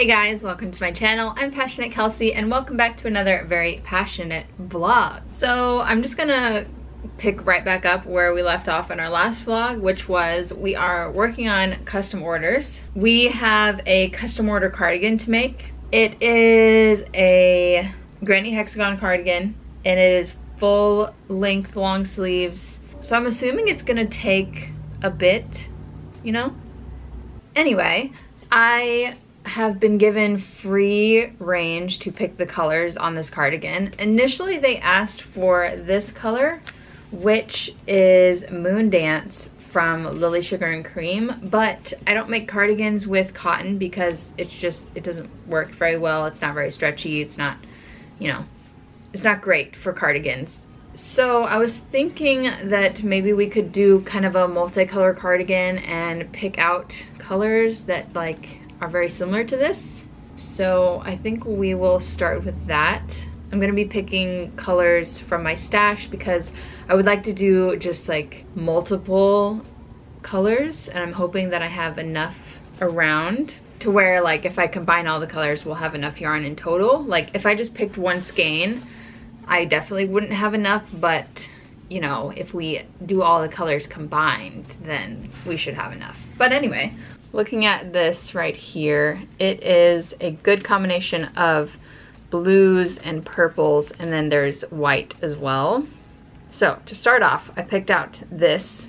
Hey guys, welcome to my channel. I'm Passionate Kelsey and welcome back to another very passionate vlog. So I'm just gonna pick right back up where we left off in our last vlog, which was we are working on custom orders. We have a custom order cardigan to make. It is a granny hexagon cardigan and it is full length long sleeves. So I'm assuming it's gonna take a bit, you know? Anyway, I have been given free range to pick the colors on this cardigan. Initially they asked for this color, which is Moon Dance from Lily Sugar'n Cream, but I don't make cardigans with cotton because it doesn't work very well. It's not very stretchy. It's not, you know, it's not great for cardigans. So I was thinking that maybe we could do kind of a multicolor cardigan and pick out colors that like are very similar to this. So I think we will start with that. I'm gonna be picking colors from my stash because I would like to do just like multiple colors, and I'm hoping that I have enough around to where like if I combine all the colors we'll have enough yarn in total. Like if I just picked one skein I definitely wouldn't have enough, but you know, if we do all the colors combined then we should have enough. But anyway, looking at this right here, it is a good combination of blues and purples, and then there's white as well. So to start off, I picked out this.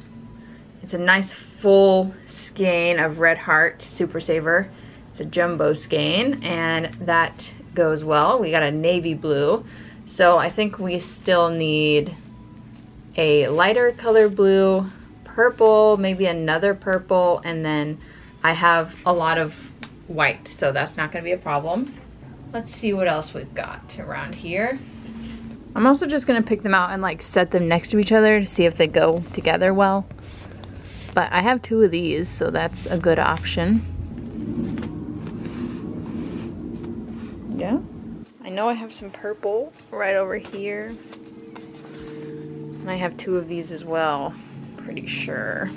It's a nice full skein of Red Heart Super Saver. It's a jumbo skein, and that goes well. We got a navy blue, so I think we still need a lighter color blue, purple, maybe another purple, and then I have a lot of white, so that's not gonna be a problem. Let's see what else we've got around here. I'm also just gonna pick them out and like set them next to each other to see if they go together well. But I have two of these, so that's a good option. Yeah. I know I have some purple right over here. And I have two of these as well, pretty sure.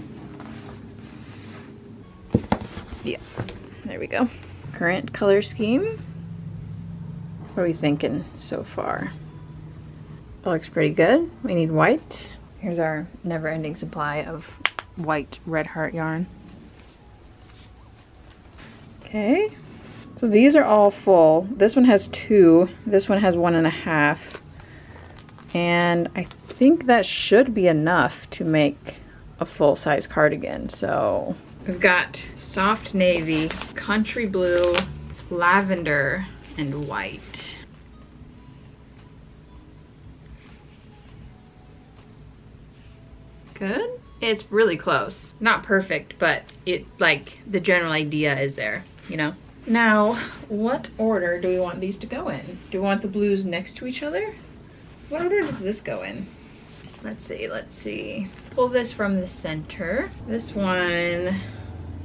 Yeah, there we go. Current color scheme. What are we thinking so far? It looks pretty good. We need white. Here's our never-ending supply of white Red Heart yarn. Okay, so these are all full. This one has two. This one has 1.5. And I think that should be enough to make a full-size cardigan, so. We've got soft navy, country blue, lavender, and white. Good? It's really close. Not perfect, but it, like, the general idea is there, you know? Now, what order do we want these to go in? Do we want the blues next to each other? What order does this go in? Let's see. Pull this from the center. This one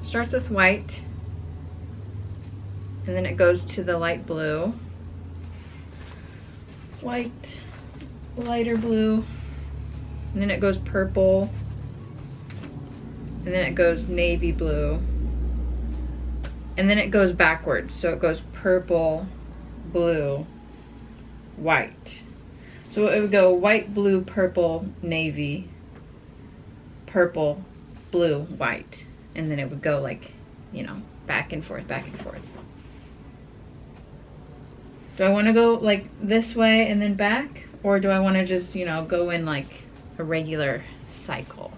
starts with white and then it goes to the light blue. White, lighter blue, and then it goes purple, and then it goes navy blue, and then it goes backwards. So it goes purple, blue, white. So it would go white, blue, purple, navy, purple, blue, white, and then it would go like, you know, back and forth, back and forth. Do I want to go like this way and then back, or do I want to just, you know, go in like a regular cycle?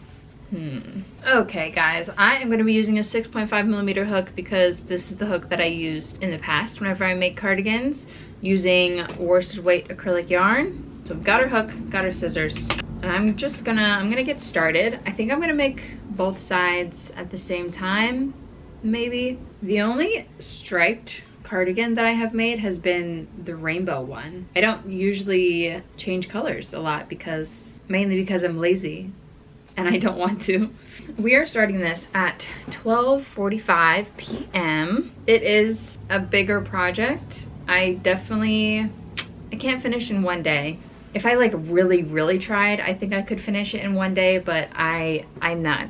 Okay guys, I am going to be using a 6.5mm hook because this is the hook that I used in the past whenever I make cardigans using worsted weight acrylic yarn. So I've got our hook, got our scissors, and I'm gonna get started. I think I'm gonna make both sides at the same time, maybe. The only striped cardigan that I have made has been the rainbow one. I don't usually change colors a lot mainly because I'm lazy and I don't want to. We are starting this at 12:45 p.m. It is a bigger project. I can't finish in one day. If I like really, really tried, I think I could finish it in one day, but I'm not.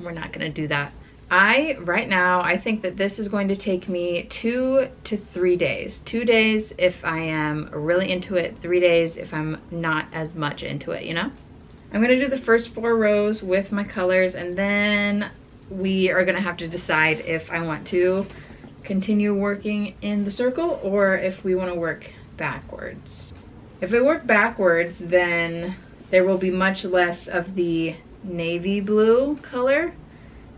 We're not gonna do that. Right now I think that this is going to take me 2 to 3 days. 2 days if I am really into it, 3 days if I'm not as much into it, you know? I'm gonna do the first 4 rows with my colors, and then we are gonna have to decide if I want to continue working in the circle or if we want to work backwards. If I work backwards, then there will be much less of the navy blue color,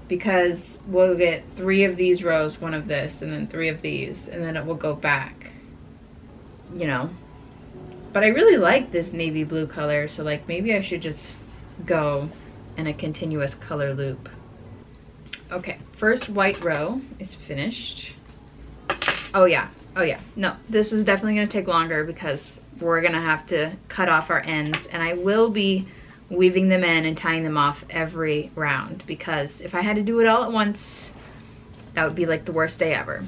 because we'll get 3 of these rows, 1 of this, and then 3 of these, and then it will go back, you know. But I really like this navy blue color, so like maybe I should just go in a continuous color loop. Okay, first white row is finished. Oh yeah, no, this is definitely gonna take longer because we're gonna have to cut off our ends, and I will be weaving them in and tying them off every round, because if I had to do it all at once, that would be like the worst day ever.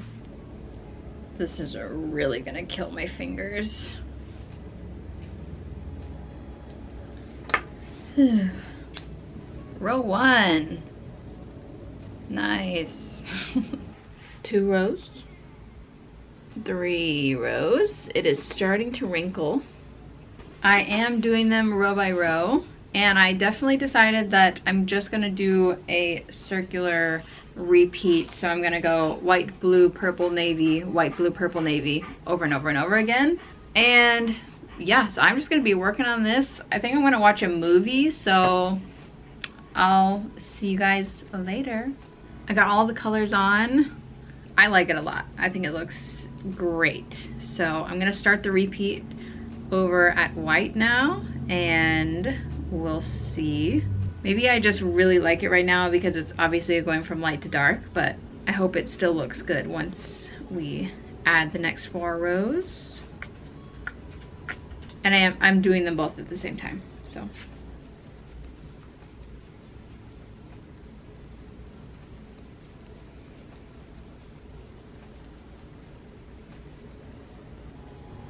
This is really gonna kill my fingers. Row 1. Nice. 2 rows. 3 rows. It is starting to wrinkle. I am doing them row by row. And I definitely decided that I'm just gonna do a circular repeat. So I'm gonna go white, blue, purple, navy, white, blue, purple, navy over and over and over again. And yeah, so I'm just gonna be working on this. I think I'm gonna watch a movie, so I'll see you guys later. I got all the colors on. I like it a lot. I think it looks great. So I'm gonna start the repeat over at white now, and we'll see. Maybe I just really like it right now because it's obviously going from light to dark, but I hope it still looks good once we add the next 4 rows. And I'm doing them both at the same time, so.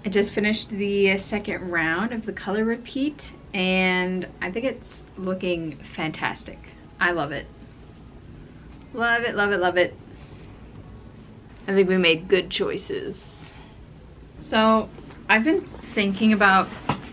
I just finished the second round of the color repeat, and I think it's looking fantastic. I love it. Love it, love it, love it. I think we made good choices. So I've been thinking about,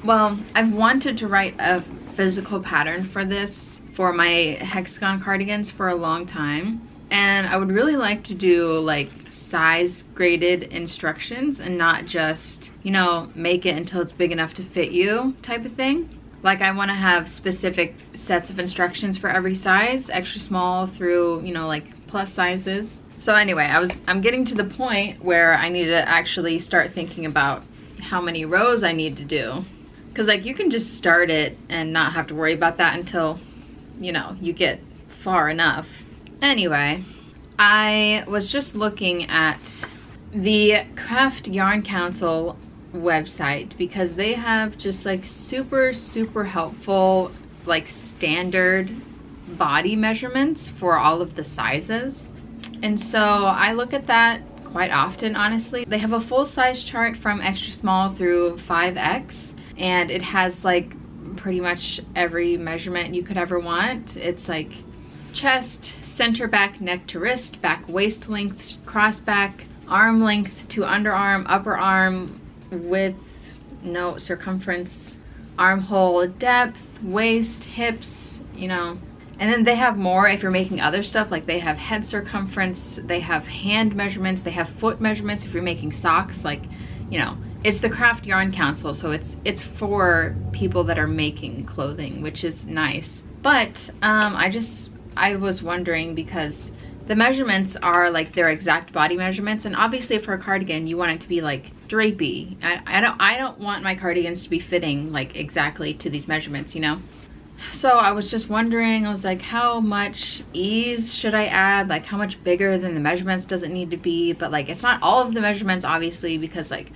well, I've wanted to write a physical pattern for this, for my hexagon cardigans, for a long time. And I would really like to do like size graded instructions and not just, you know, make it until it's big enough to fit you type of thing. Like I want to have specific sets of instructions for every size, extra small through, you know, like plus sizes. So anyway, I'm getting to the point where I need to actually start thinking about how many rows I need to do. Cause like you can just start it and not have to worry about that until, you know, you get far enough. Anyway, I was just looking at the Craft Yarn Council website because they have just like super, super helpful, like standard body measurements for all of the sizes. And so I look at that quite often, honestly. They have a full size chart from extra small through 5X, and it has like pretty much every measurement you could ever want. It's like chest, center back, neck to wrist, back waist length, cross back, arm length to underarm, upper arm width, no circumference, armhole depth, waist, hips, you know. And then they have more if you're making other stuff, like they have head circumference, they have hand measurements, they have foot measurements if you're making socks, like, you know. It's the Craft Yarn Council, so it's for people that are making clothing, which is nice. But I was wondering, because the measurements are like their exact body measurements, and obviously for a cardigan you want it to be like drapey. I don't want my cardigans to be fitting like exactly to these measurements, you know. So I was just wondering, I was like, how much ease should I add? Like how much bigger than the measurements does it need to be? But like it's not all of the measurements obviously, because like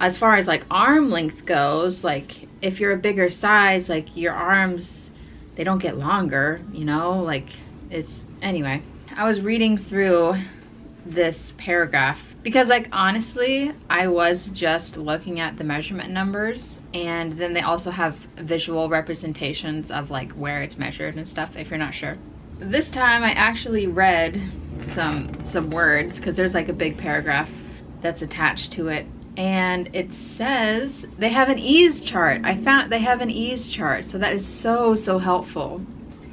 as far as like arm length goes, like if you're a bigger size, like your arms, they don't get longer, you know, like it's, anyway. I was reading through this paragraph because like honestly, I was just looking at the measurement numbers, and then they also have visual representations of like where it's measured and stuff if you're not sure. This time I actually read some words, because there's like a big paragraph that's attached to it, and it says they have an ease chart. I found they have an ease chart, so that is so helpful.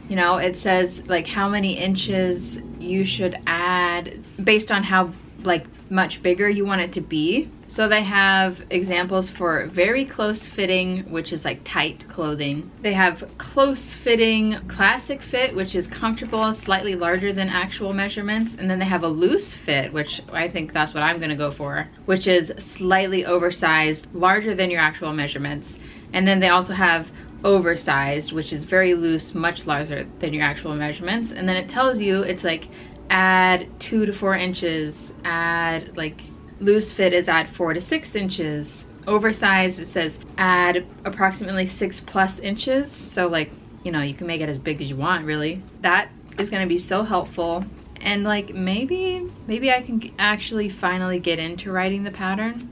You know, it says like how many inches you should add based on how like much bigger you want it to be. So they have examples for very close fitting, which is like tight clothing. They have close fitting classic fit, which is comfortable, slightly larger than actual measurements. And then they have a loose fit, which I think that's what I'm gonna go for, which is slightly oversized, larger than your actual measurements. And then they also have oversized, which is very loose, much larger than your actual measurements. And then it tells you, it's like add 2 to 4 inches, add like, loose fit is add 4 to 6 inches. Oversized, it says add approximately 6+ inches. So like, you know, you can make it as big as you want, really. That is gonna be so helpful. And like, maybe I can actually finally get into writing the pattern.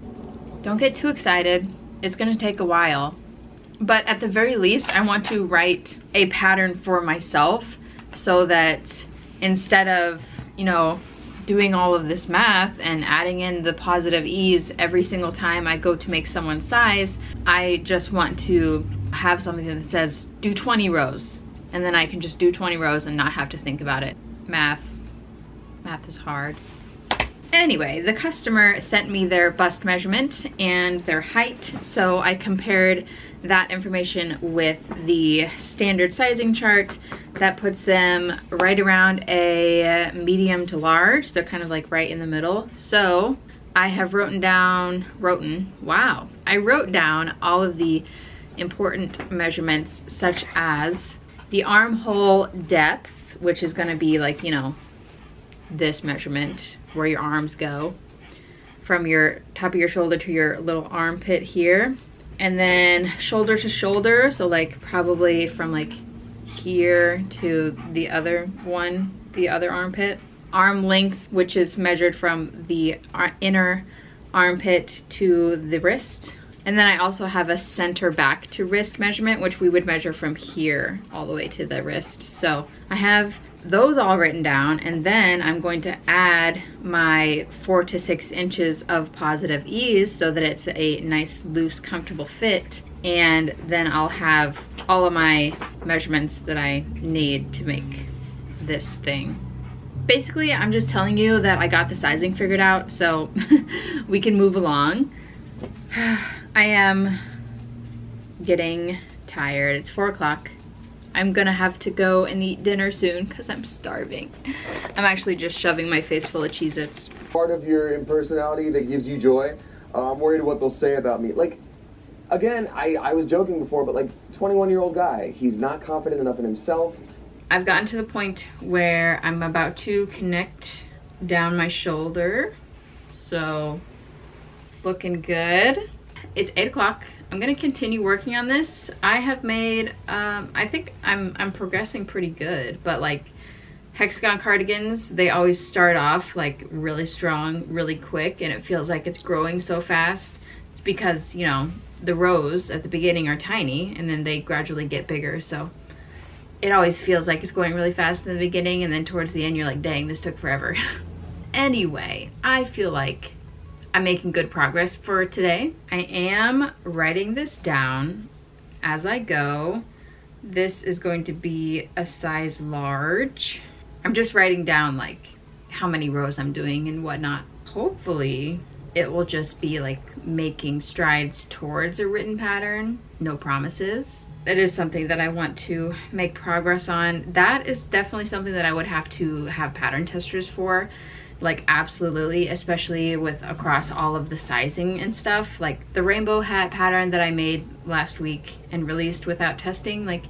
Don't get too excited. It's gonna take a while. But at the very least, I want to write a pattern for myself so that instead of, you know, doing all of this math and adding in the positive ease every single time I go to make someone's size, I just want to have something that says do 20 rows. And then I can just do 20 rows and not have to think about it. Math is hard. Anyway, the customer sent me their bust measurement and their height. So I compared that information with the standard sizing chart. That puts them right around a medium to large. They're kind of like right in the middle. So I have wrote down all of the important measurements, such as the armhole depth, which is gonna be like, you know, this measurement where your arms go from your top of your shoulder to your little armpit here. And then shoulder to shoulder, so like probably from like here to the other one, the other armpit. Arm length, which is measured from the inner armpit to the wrist. And then I also have a center back to wrist measurement, which we would measure from here all the way to the wrist. So I have those all written down, and then I'm going to add my 4 to 6 inches of positive ease so that it's a nice, loose, comfortable fit. And then I'll have all of my measurements that I need to make this thing. Basically, I'm just telling you that I got the sizing figured out, so we can move along. I am getting tired. It's 4 o'clock. I'm gonna have to go and eat dinner soon because I'm starving. I'm actually just shoving my face full of Cheez-Its. Part of your personality that gives you joy, I'm worried what they'll say about me. Like, again, I was joking before, but like 21-year-old guy, he's not confident enough in himself. I've gotten to the point where I'm about to connect down my shoulder. So it's looking good. It's 8 o'clock. I'm gonna continue working on this. I have made, I think I'm progressing pretty good, but like hexagon cardigans, they always start off like really strong, really quick, and it feels like it's growing so fast. It's because, you know, the rows at the beginning are tiny and then they gradually get bigger, so it always feels like it's going really fast in the beginning, and then towards the end you're like, dang, this took forever. Anyway, I feel like I'm making good progress for today. I am writing this down as I go. This is going to be a size large. I'm just writing down like how many rows I'm doing and whatnot. Hopefully it will just be like making strides towards a written pattern. No promises. That is something that I want to make progress on. That is definitely something that I would have to have pattern testers for. Like, absolutely, especially with across all of the sizing and stuff. Like the rainbow hat pattern that I made last week and released without testing, like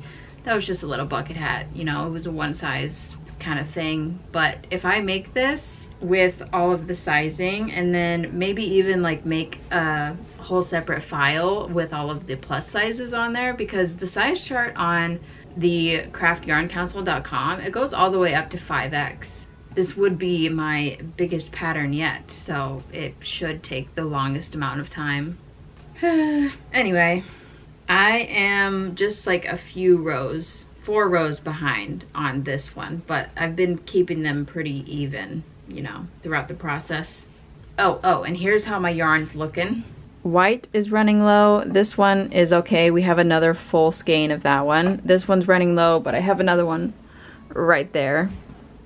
that was just a little bucket hat, you know, it was a one size kind of thing. But if I make this with all of the sizing, and then maybe even like make a whole separate file with all of the plus sizes on there, because the size chart on the craftyarncouncil.com, it goes all the way up to 5X. This would be my biggest pattern yet, so it should take the longest amount of time. Anyway, I am just like a few rows 4 rows behind on this one, but I've been keeping them pretty even, you know, throughout the process. Oh, and here's how my yarn's looking. White is running low. This one is okay. We have another full skein of that one. This one's running low, but I have another one right there.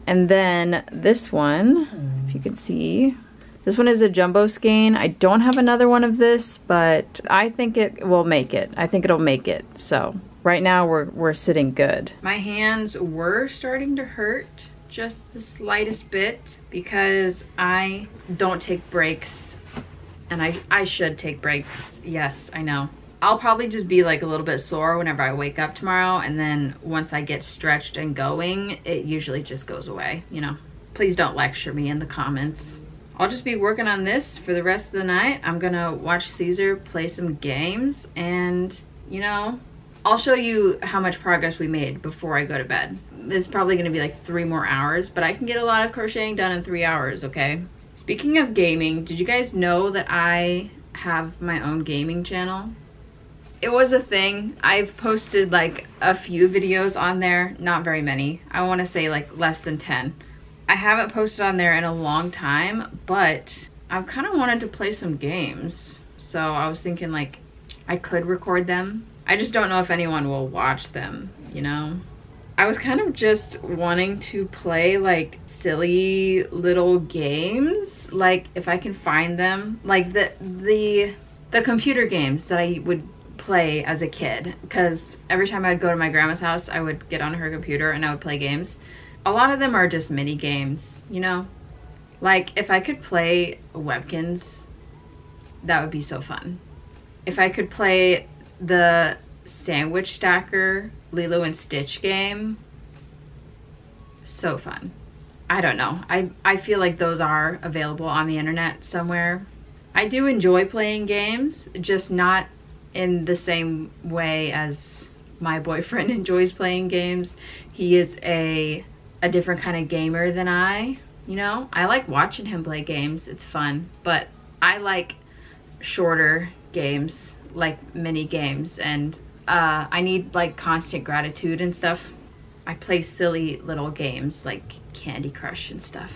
And then this one, if you can see, this one is a jumbo skein. I don't have another one of this, but I think it will make it. I think it'll make it. So right now we're sitting good. My hands were starting to hurt just the slightest bit because I don't take breaks, and I should take breaks. Yes, I know. I'll probably just be like a little bit sore whenever I wake up tomorrow, and then once I get stretched and going, it usually just goes away, you know. Please don't lecture me in the comments. I'll just be working on this for the rest of the night. I'm gonna watch Caesar play some games, and you know, I'll show you how much progress we made before I go to bed. It's probably gonna be like 3 more hours, but I can get a lot of crocheting done in 3 hours, okay? Speaking of gaming, did you guys know that I have my own gaming channel? It was a thing. I've posted like a few videos on there, not very many. I wanna say like less than 10. I haven't posted on there in a long time, but I've kind of wanted to play some games. So I was thinking like I could record them. I just don't know if anyone will watch them, you know? I was kind of just wanting to play like silly little games, like if I can find them, like the computer games that I would play as a kid, because every time I'd go to my grandma's house, I would get on her computer and I would play games. A lot of them are just mini games, you know? Like if I could play Webkinz, that would be so fun. If I could play the Sandwich Stacker Lilo and Stitch game, so fun. I don't know, I feel like those are available on the internet somewhere. I do enjoy playing games, just not in the same way as my boyfriend enjoys playing games. He is a different kind of gamer than I, you know? I like watching him play games, it's fun, but I like shorter games, like mini games, and I need like constant gratitude and stuff. I play silly little games like Candy Crush and stuff.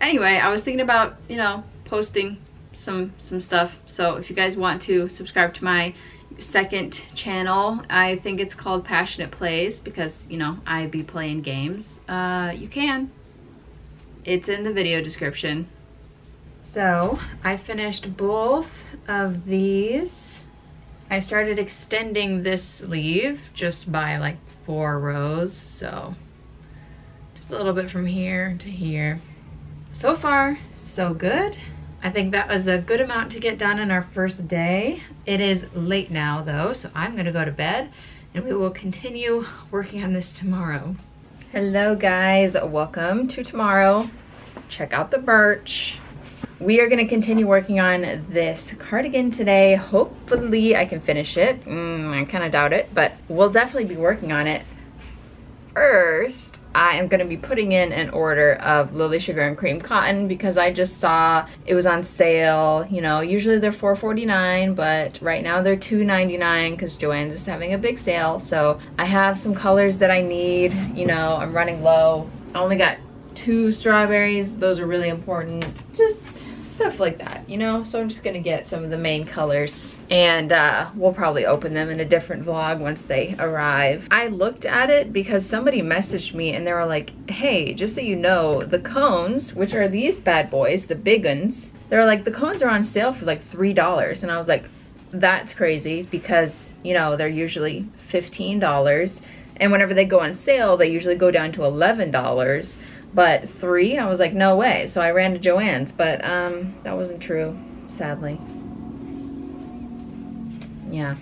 Anyway, I was thinking about, you know, posting some stuff. So if you guys want to subscribe to my second channel, I think it's called Passioknit Plays because, you know, I be playing games. You can. It's in the video description. So I finished both of these. I started extending this sleeve just by like 4 rows, so just a little bit from here to here. So far, so good. I think that was a good amount to get done in our first day. It is late now though, so I'm gonna go to bed and we will continue working on this tomorrow. Hello guys, welcome to tomorrow. Check out the birch. We are gonna continue working on this cardigan today. Hopefully I can finish it. I kinda doubt it, but we'll definitely be working on it. First, I am gonna be putting in an order of Lily Sugar'n Cream cotton because I just saw it was on sale. You know, usually they're $4.49, but right now they're $2.99 because Joann's is having a big sale. So I have some colors that I need. You know, I'm running low. I only got 2 strawberries. Those are really important. Just stuff like that, you know? So I'm just gonna get some of the main colors, and we'll probably open them in a different vlog once they arrive. I looked at it because somebody messaged me and they were like, hey, just so you know, the cones, which are these bad boys, the big ones, they were like, the cones are on sale for like $3. And I was like, that's crazy because, you know, they're usually $15. And whenever they go on sale, they usually go down to $11. But $3, I was like, no way. So I ran to Joann's, but that wasn't true, sadly. Yeah.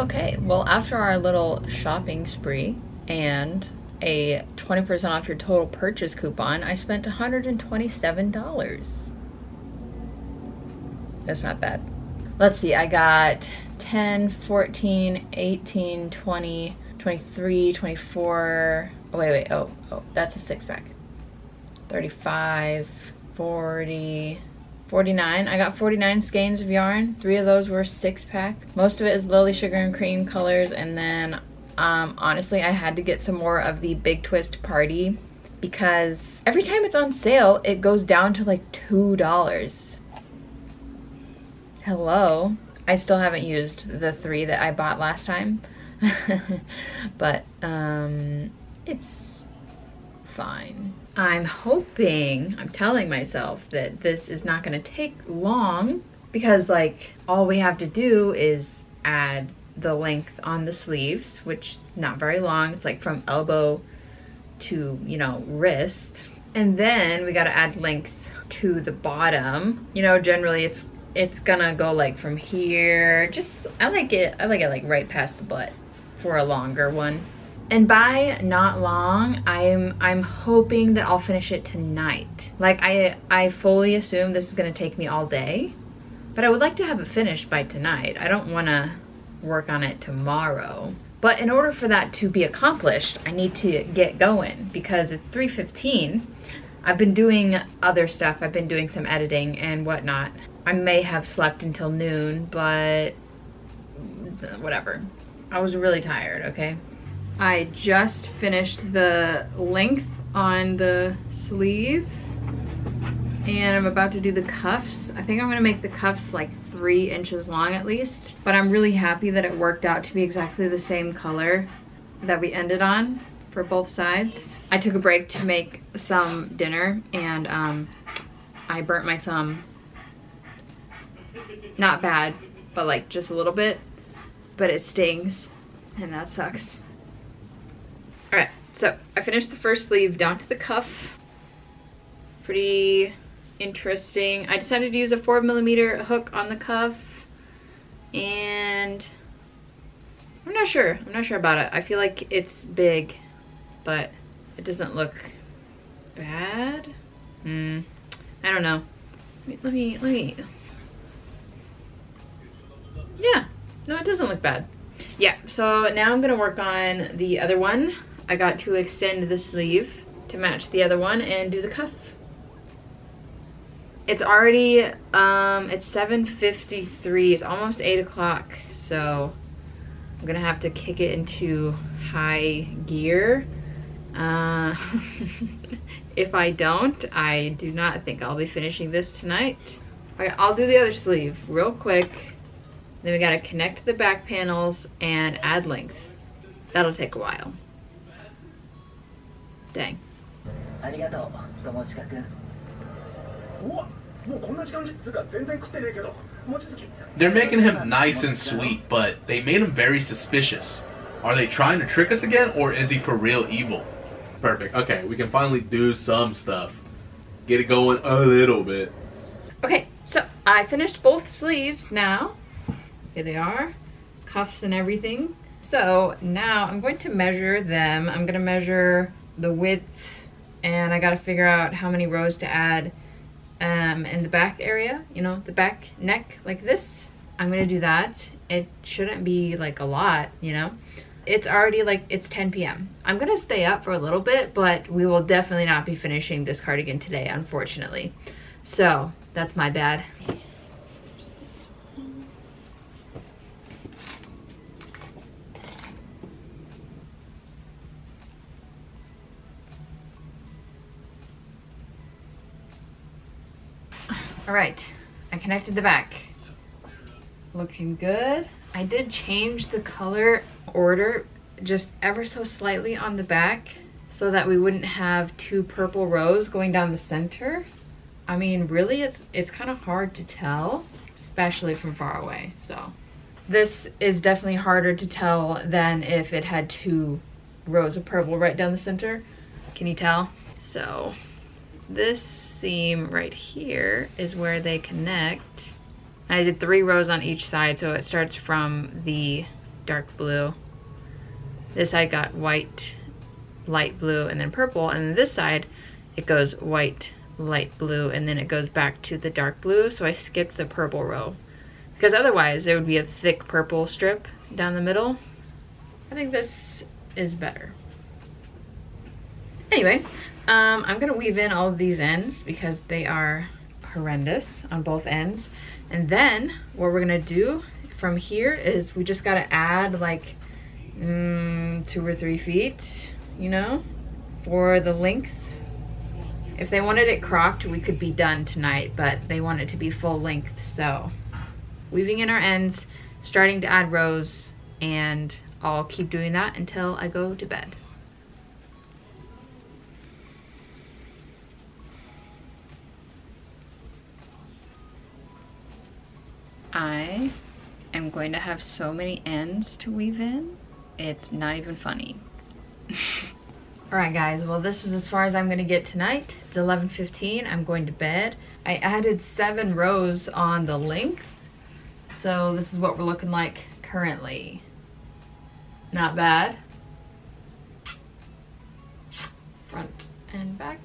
Okay, well, after our little shopping spree and a 20% off your total purchase coupon, I spent $127. That's not bad. Let's see, I got 10, 14, 18, 20, 23, 24, oh, wait, oh, that's a 6-pack. 35, 40, 49. I got 49 skeins of yarn. 3 of those were 6-pack. Most of it is Lily Sugar'n Cream colors, and then Honestly, I had to get some more of the Big Twist Party because every time it's on sale, it goes down to like $2. Hello. I still haven't used the 3 that I bought last time, but it's fine. I'm hoping, I'm telling myself that this is not going to take long because like all we have to do is add the length on the sleeves, which not very long. It's like from elbow to, you know, wrist. And then we got to add length to the bottom. You know, generally it's gonna go like from here. Just, I like it like right past the butt for a longer one. And by not long, I'm hoping that I'll finish it tonight. Like I fully assume this is gonna take me all day, but I would like to have it finished by tonight. I don't wanna work on it tomorrow. But in order for that to be accomplished, I need to get going because it's 3:15. I've been doing other stuff. I've been doing some editing and whatnot. I may have slept until noon, but whatever. I was really tired, okay? I just finished the length on the sleeve and I'm about to do the cuffs. I think I'm gonna make the cuffs like 3 inches long at least, but I'm really happy that it worked out to be exactly the same color that we ended on for both sides. I took a break to make some dinner and I burnt my thumb. Not bad, but like just a little bit, but it stings and that sucks. All right, so I finished the first sleeve down to the cuff. Pretty interesting. I decided to use a 4mm hook on the cuff and I'm not sure about it. I feel like it's big, but it doesn't look bad. I don't know. Let me. Yeah, no, it doesn't look bad. Yeah, so now I'm gonna work on the other one. I got to extend the sleeve to match the other one and do the cuff. It's already, it's 7:53, it's almost 8 o'clock, so I'm gonna have to kick it into high gear. If I don't, I do not think I'll be finishing this tonight. All right, I'll do the other sleeve real quick. Then we gotta connect the back panels and add length. That'll take a while. Dang. They're making him nice and sweet, but they made him very suspicious. Are they trying to trick us again, or is he for real evil? Perfect, okay, we can finally do some stuff. Get it going a little bit. Okay, so I finished both sleeves now. Here they are, cuffs and everything. So now I'm going to measure them. I'm gonna measure the width and I gotta figure out how many rows to add in the back area, you know, the back neck like this. I'm gonna do that. It shouldn't be like a lot, you know? It's already like, it's 10 p.m. I'm gonna stay up for a little bit, but we will definitely not be finishing this cardigan today, unfortunately. So that's my bad. All right, I connected the back. Looking good. I did change the color order just ever so slightly on the back so that we wouldn't have two purple rows going down the center. I mean, really, it's kind of hard to tell, especially from far away, so. This is definitely harder to tell than if it had two rows of purple right down the center. Can you tell? So. This seam right here is where they connect. I did 3 rows on each side, so it starts from the dark blue. This side got white, light blue, and then purple, and this side it goes white, light blue, and then it goes back to the dark blue, so I skipped the purple row. Because otherwise there would be a thick purple strip down the middle. I think this is better. Anyway. I'm gonna weave in all of these ends because they are horrendous on both ends. And then what we're gonna do from here is we just gotta add like 2 or 3 feet, you know, for the length. If they wanted it cropped, we could be done tonight, but they want it to be full length, so. Weaving in our ends, starting to add rows, and I'll keep doing that until I go to bed. I am going to have so many ends to weave in, it's not even funny. Alright guys, well this is as far as I'm going to get tonight. It's 11:15, I'm going to bed. I added 7 rows on the length, so this is what we're looking like currently. Not bad. Front and back.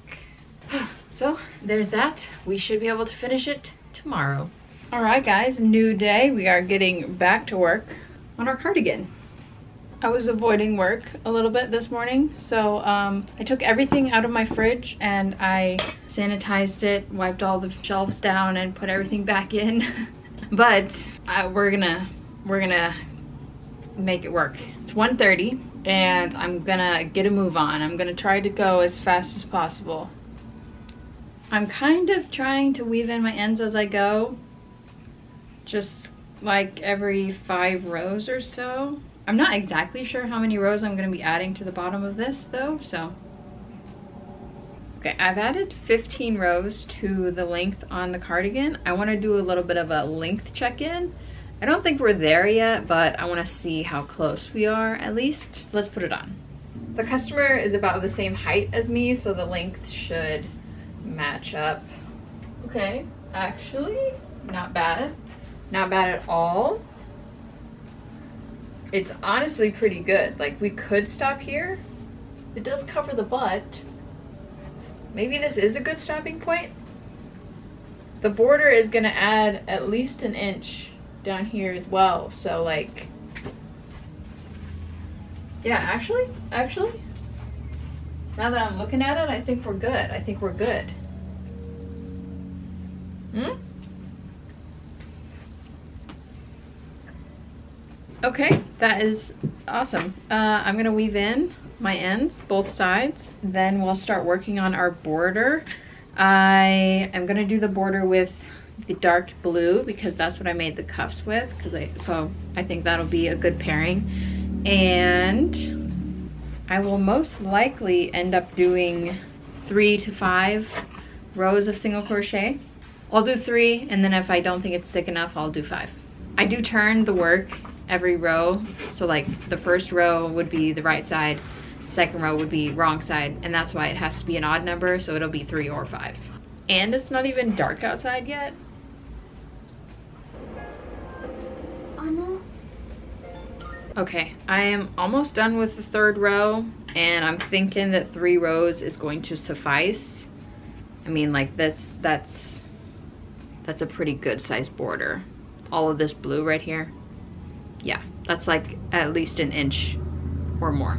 So there's that. We should be able to finish it tomorrow. Alright guys, new day. We are getting back to work on our cardigan. I was avoiding work a little bit this morning, so I took everything out of my fridge and I sanitized it, wiped all the shelves down and put everything back in. But we're gonna make it work. It's 1:30 and I'm gonna get a move on. I'm gonna try to go as fast as possible. I'm kind of trying to weave in my ends as I go. Just like every 5 rows or so. I'm not exactly sure how many rows I'm going to be adding to the bottom of this though, so. Okay, I've added 15 rows to the length on the cardigan. I want to do a little bit of a length check-in. I don't think we're there yet, but I want to see how close we are at least. Let's put it on. The customer is about the same height as me, so the length should match up. Okay, actually, not bad. Not bad at all. It's honestly pretty good. Like, we could stop here. It does cover the butt. Maybe this is a good stopping point. The border is gonna add at least 1 inch down here as well. So like, yeah, actually, now that I'm looking at it, I think we're good. I think we're good. Hmm? Okay, that is awesome. I'm gonna weave in my ends, both sides, then we'll start working on our border. I am gonna do the border with the dark blue because that's what I made the cuffs with, so I think that'll be a good pairing. And I will most likely end up doing 3 to 5 rows of single crochet. I'll do 3, and then if I don't think it's thick enough, I'll do 5. I do turn the work every row, so like the first row would be the right side, second row would be wrong side, and that's why it has to be an odd number, so it'll be 3 or 5. And it's not even dark outside yet. Okay, I am almost done with the 3rd row, and I'm thinking that 3 rows is going to suffice. I mean, like that's a pretty good size border. All of this blue right here. Yeah, that's like at least 1 inch or more.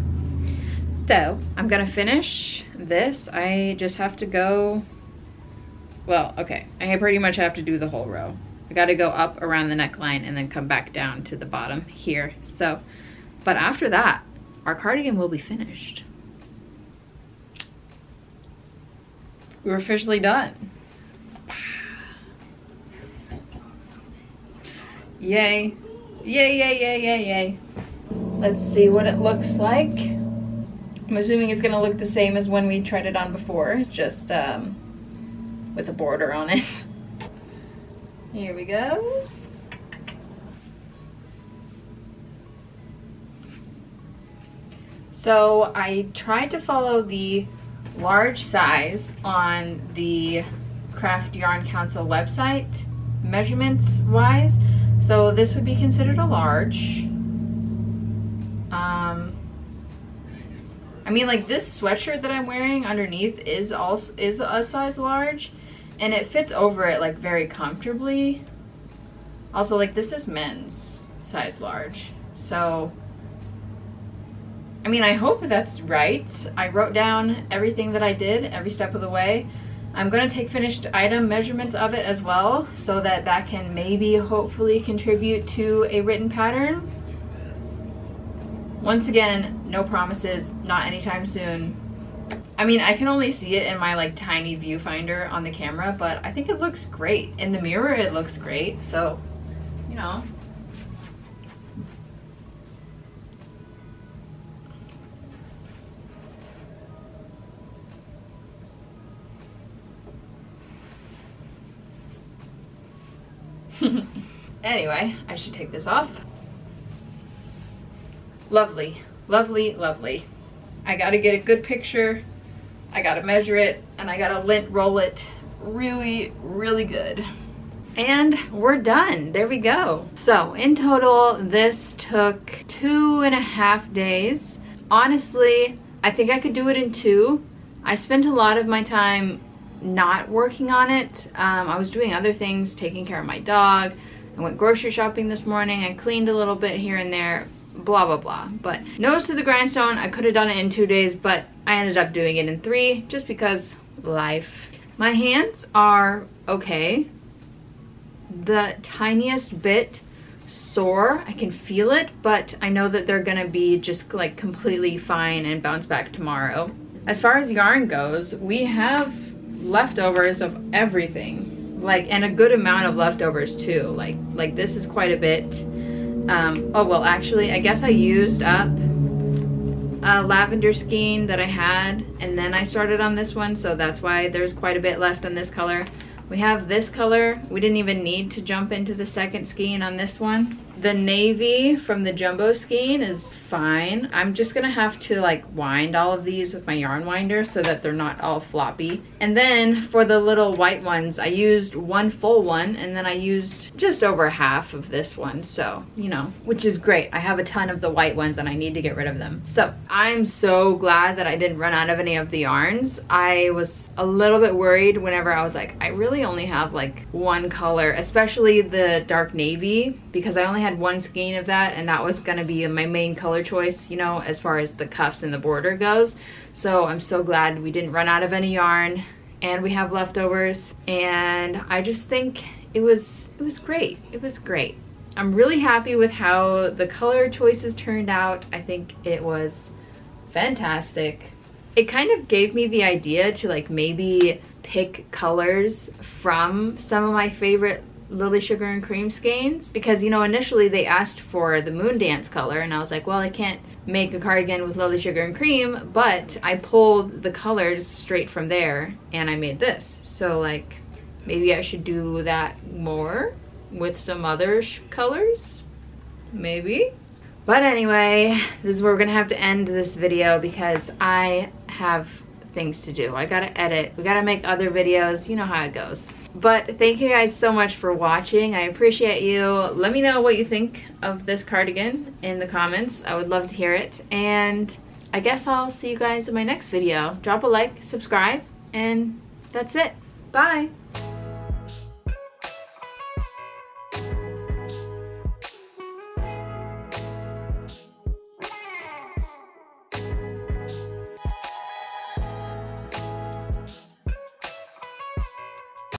So I'm gonna finish this. I just have to go, well, okay, I pretty much have to do the whole row. I gotta go up around the neckline and then come back down to the bottom here. So, but after that, our cardigan will be finished. We're officially done. Yay. Yay, yay, yay, yay, yay. Let's see what it looks like. I'm assuming it's gonna look the same as when we tried it on before, just with a border on it. Here we go. So I tried to follow the large size on the Craft Yarn Council website, measurements-wise. So this would be considered a large. I mean, like this sweatshirt that I'm wearing underneath is a size large, and it fits over it like very comfortably. Also, like this is men's size large. So, I mean, I hope that's right. I wrote down everything that I did, every step of the way. I'm going to take finished item measurements of it as well, so that that can maybe hopefully contribute to a written pattern. Once again, no promises, not anytime soon. I mean, I can only see it in my like tiny viewfinder on the camera, but I think it looks great. In the mirror, it looks great, so, you know. Anyway, I should take this off. Lovely, lovely, lovely. I gotta get a good picture, I gotta measure it, and I gotta lint roll it really, really good. And we're done, there we go. So in total, this took 2.5 days. Honestly, I think I could do it in 2. I spent a lot of my time not working on it. I was doing other things, taking care of my dog. I went grocery shopping this morning. I cleaned a little bit here and there, blah, blah, blah. But nose to the grindstone, I could have done it in 2 days, but I ended up doing it in 3 just because life. My hands are okay. The tiniest bit sore, I can feel it, but I know that they're gonna be just like completely fine and bounce back tomorrow. As far as yarn goes, we have leftovers of everything, like, and a good amount of leftovers too, like this is quite a bit. Oh, well, actually, I guess I used up a lavender skein that I had, and then I started on this one, so that's why there's quite a bit left on this color. We have this color. We didn't even need to jump into the second skein on this one. The navy from the jumbo skein is fine. I'm just gonna have to like wind all of these with my yarn winder so that they're not all floppy. And then for the little white ones, I used one full one, and then I used just over half of this one. So, you know, which is great. I have a ton of the white ones and I need to get rid of them. So I'm so glad that I didn't run out of any of the yarns. I was a little bit worried whenever I was like, I really only have like one color, especially the dark navy, because I only had one skein of that, and that was gonna be my main color choice, you know, as far as the cuffs and the border goes. So I'm so glad we didn't run out of any yarn, and we have leftovers, and I just think it was great. It was great. I'm really happy with how the color choices turned out. I think it was fantastic. It kind of gave me the idea to like maybe pick colors from some of my favorite Lily Sugar'n Cream skeins, because, you know, initially they asked for the moon dance color, and I was like, well, I can't make a cardigan with Lily Sugar'n Cream, but I pulled the colors straight from there and I made this. So like maybe I should do that more with some other colors, maybe. But anyway, this is where we're gonna have to end this video because I have things to do. I gotta edit, we gotta make other videos, you know how it goes. But thank you guys so much for watching. I appreciate you. Let me know what you think of this cardigan in the comments. I would love to hear it. And I guess I'll see you guys in my next video. Drop a like, subscribe, and that's it. Bye!